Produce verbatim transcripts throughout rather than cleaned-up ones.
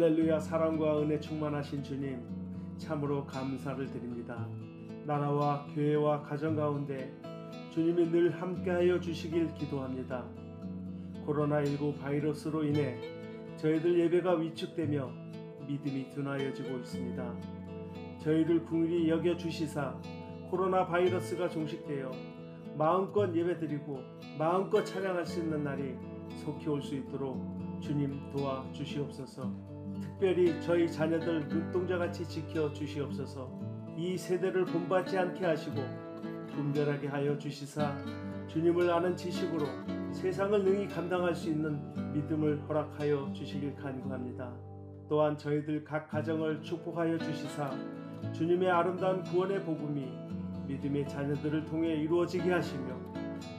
할렐루야. 사랑과 은혜 충만하신 주님, 참으로 감사를 드립니다. 나라와 교회와 가정 가운데 주님이 늘 함께하여 주시길 기도합니다. 코로나십구 바이러스로 인해 저희들 예배가 위축되며 믿음이 둔화해지고 있습니다. 저희들 긍휼히 여겨주시사 코로나 바이러스가 종식되어 마음껏 예배드리고 마음껏 찬양할 수 있는 날이 속히 올 수 있도록 주님 도와주시옵소서. 특별히 저희 자녀들 눈동자같이 지켜주시옵소서. 이 세대를 본받지 않게 하시고 분별하게 하여 주시사 주님을 아는 지식으로 세상을 능히 감당할 수 있는 믿음을 허락하여 주시길 간구합니다. 또한 저희들 각 가정을 축복하여 주시사 주님의 아름다운 구원의 복음이 믿음의 자녀들을 통해 이루어지게 하시며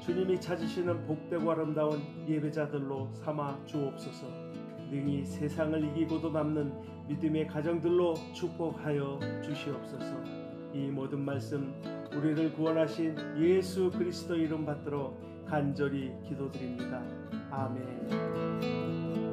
주님이 찾으시는 복되고 아름다운 예배자들로 삼아 주옵소서. 능히 세상을 이기고도 남는 믿음의 가정들로 축복하여 주시옵소서. 이 모든 말씀 우리를 구원하신 예수 그리스도 이름 받들어 간절히 기도드립니다. 아멘.